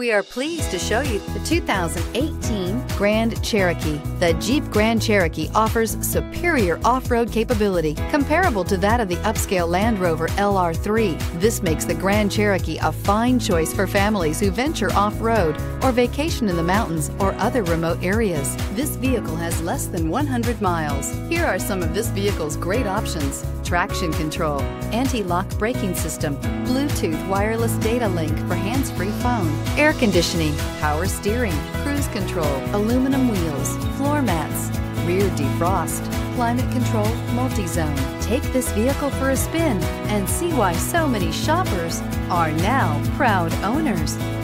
We are pleased to show you the 2018 Grand Cherokee. The Jeep Grand Cherokee offers superior off-road capability comparable to that of the upscale Land Rover LR3. This makes the Grand Cherokee a fine choice for families who venture off-road or vacation in the mountains or other remote areas. This vehicle has less than 100 miles. Here are some of this vehicle's great options: traction control, anti-lock braking system, Bluetooth wireless data link for hands-free phone, air conditioning, power steering, cruise control, aluminum wheels, floor mats, rear defrost, climate control, multi-zone. Take this vehicle for a spin and see why so many shoppers are now proud owners.